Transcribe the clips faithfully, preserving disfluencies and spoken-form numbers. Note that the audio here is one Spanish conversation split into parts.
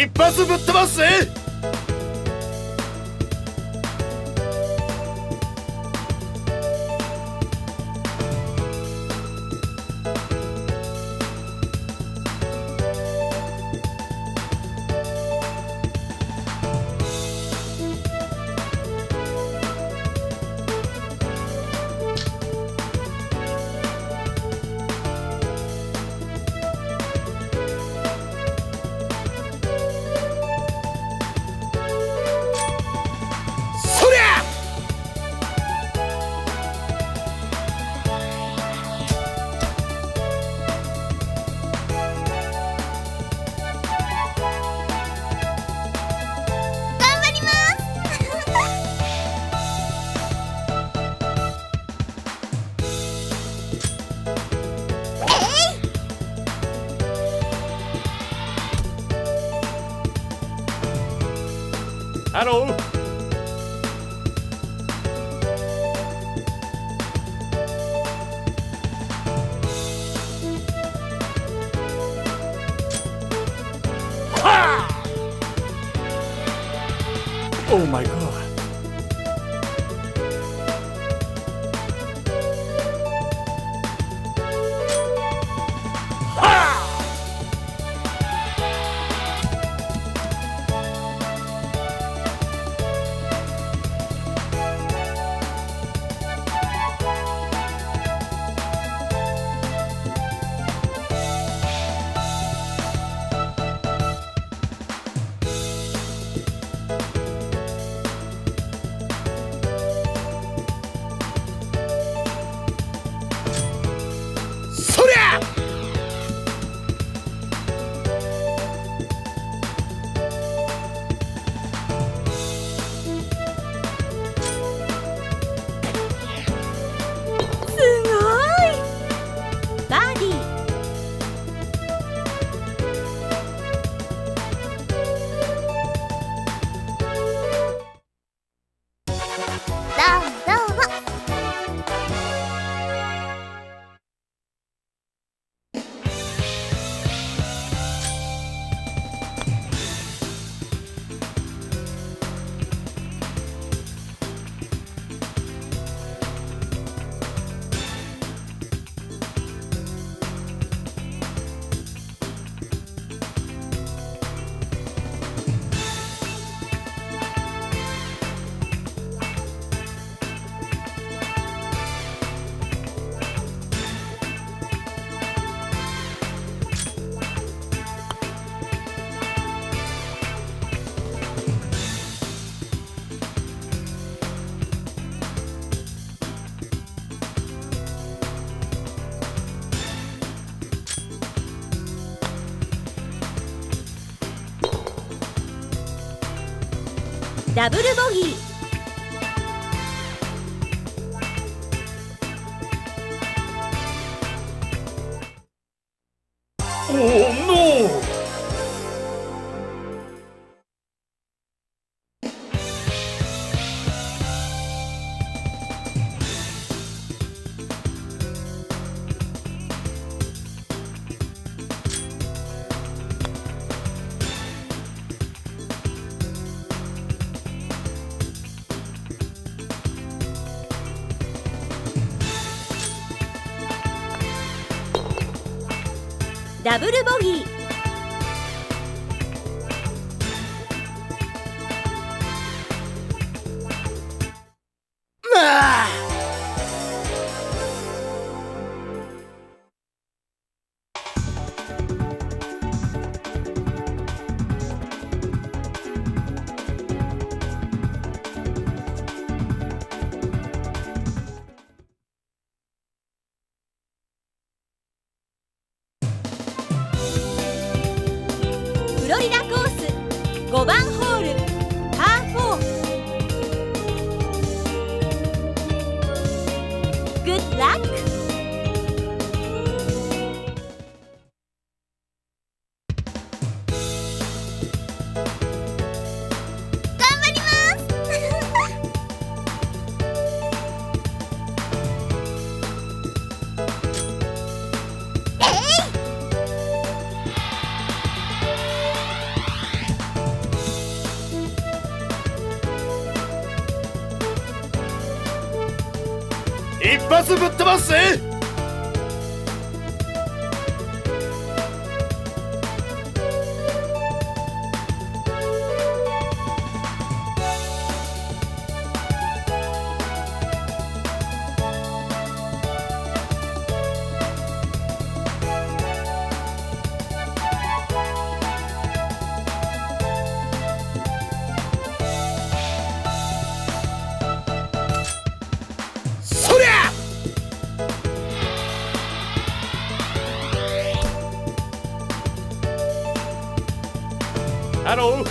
一発ぶっ飛ばすぜ。Hello. Ha! Oh my God. Double bogey. Oh no! Double bogey. Ah! 一発ぶっ飛ばすぜ。Hello.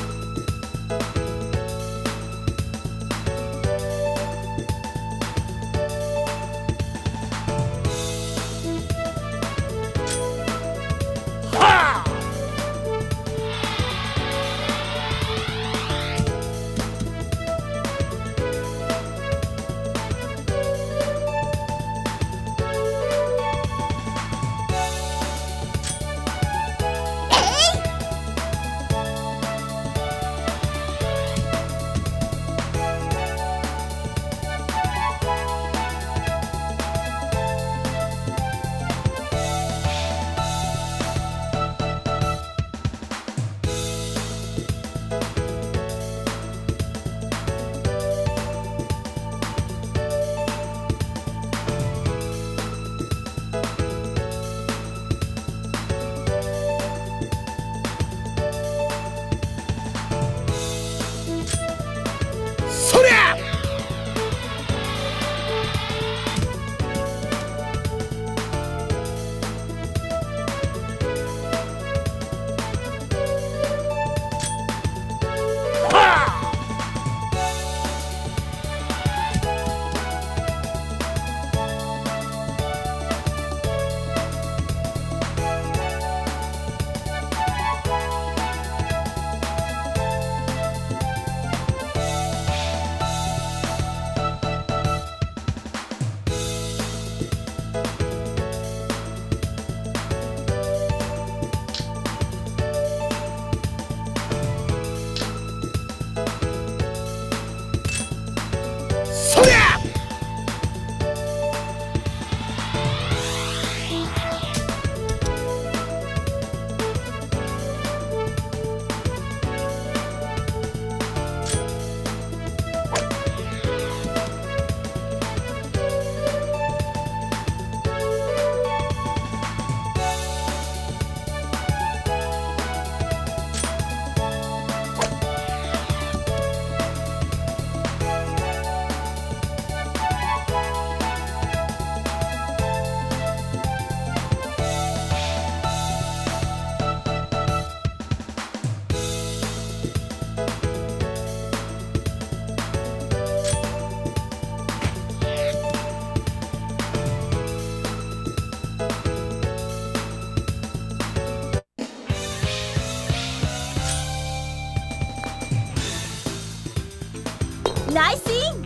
Nice in!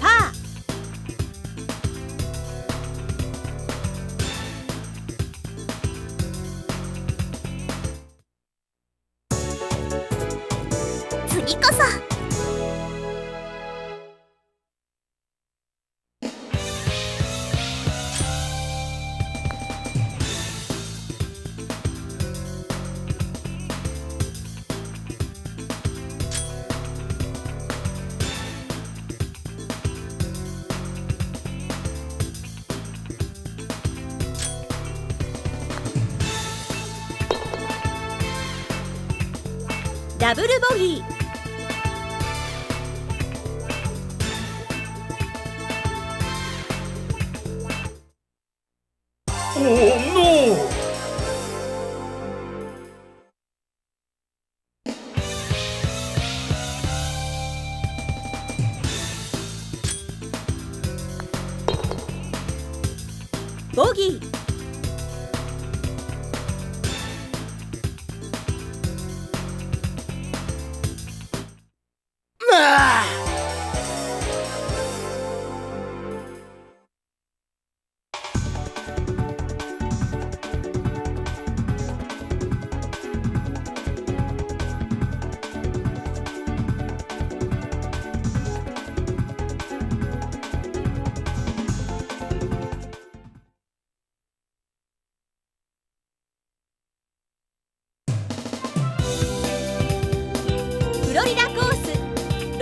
Pa! Tsugi koso! Double bogey. Oh no! Bogey.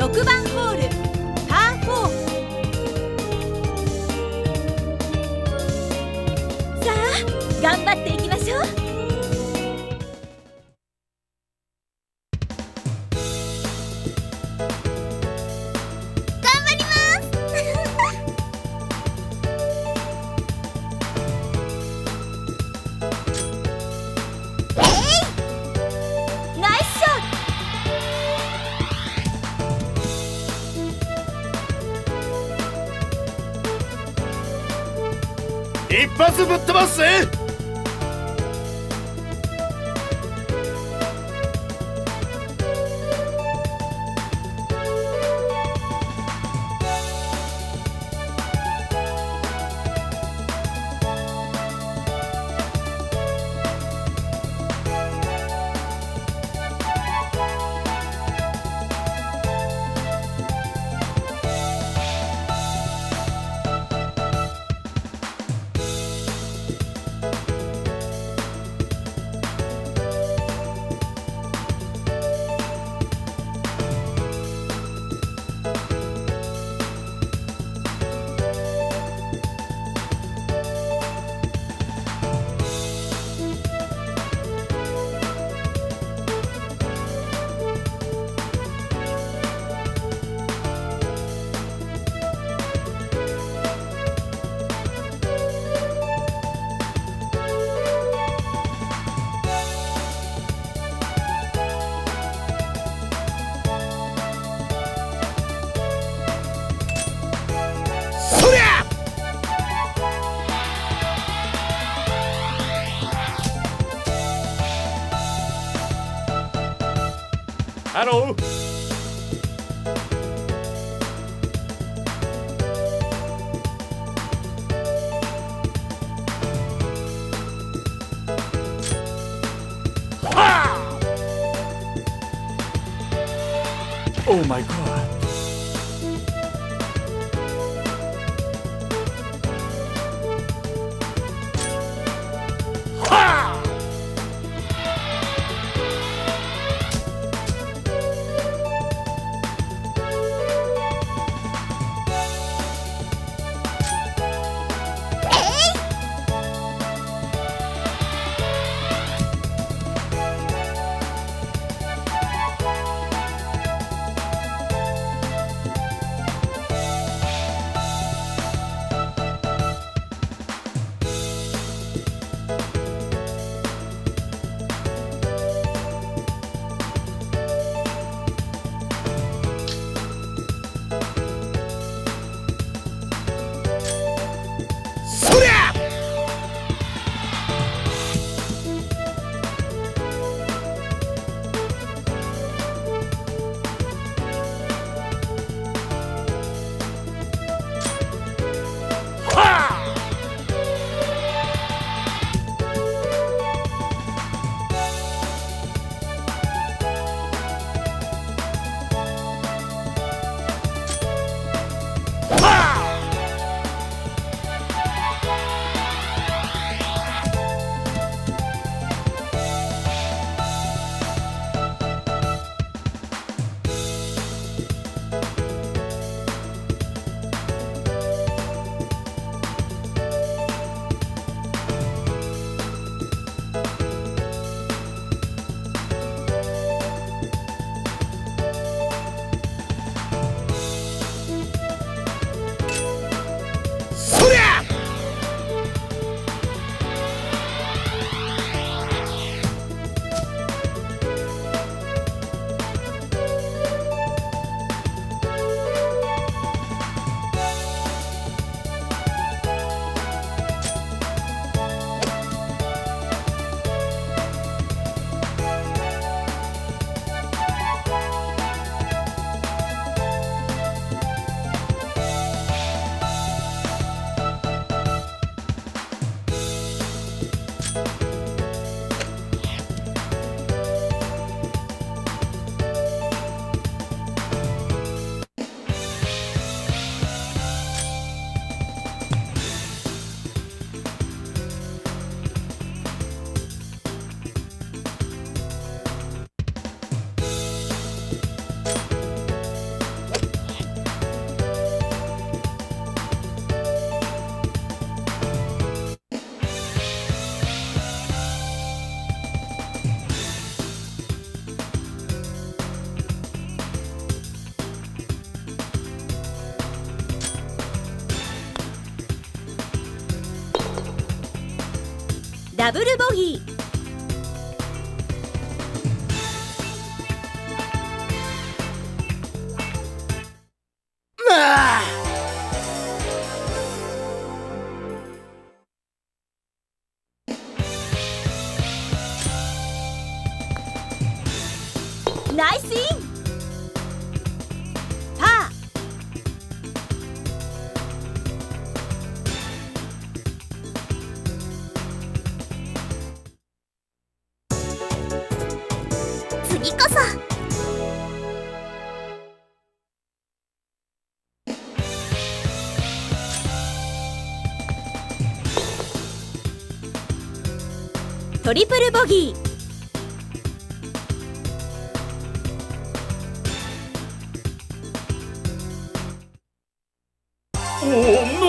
ろくばんホールパーフォー。さあ頑張っていきましょう。一発ぶっ飛ばすぜ。ハロー。はあ。Oh my god。ダブルボギー。ああ、ナイスイン。パー。次こそ。トリプルボギー。Oh!